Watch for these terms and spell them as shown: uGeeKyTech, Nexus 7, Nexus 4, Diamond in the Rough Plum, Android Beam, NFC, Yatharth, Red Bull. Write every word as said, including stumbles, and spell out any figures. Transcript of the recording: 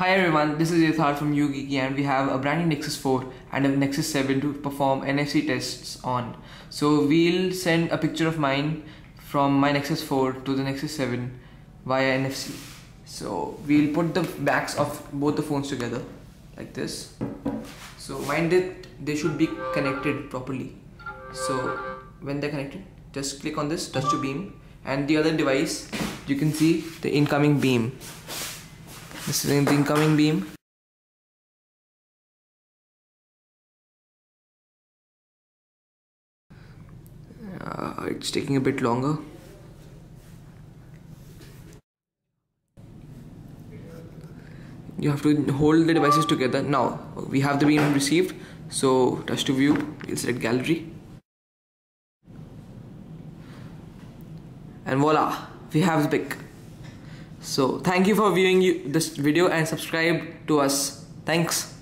Hi everyone, this is Yatharth from uGeeky, and we have a brand new Nexus four and a Nexus seven to perform N F C tests on. So we'll send a picture of mine from my Nexus four to the Nexus seven via N F C. So we'll put the backs of both the phones together like this. So mind that they should be connected properly. So when they're connected, just click on this, touch to beam, and the other device you can see the incoming beam. This is the incoming beam. Uh, it's taking a bit longer. You have to hold the devices together. Now we have the beam received, so touch to view, we'll select gallery. And voila, we have the pic. So thank you for viewing you this video and subscribe to us. Thanks.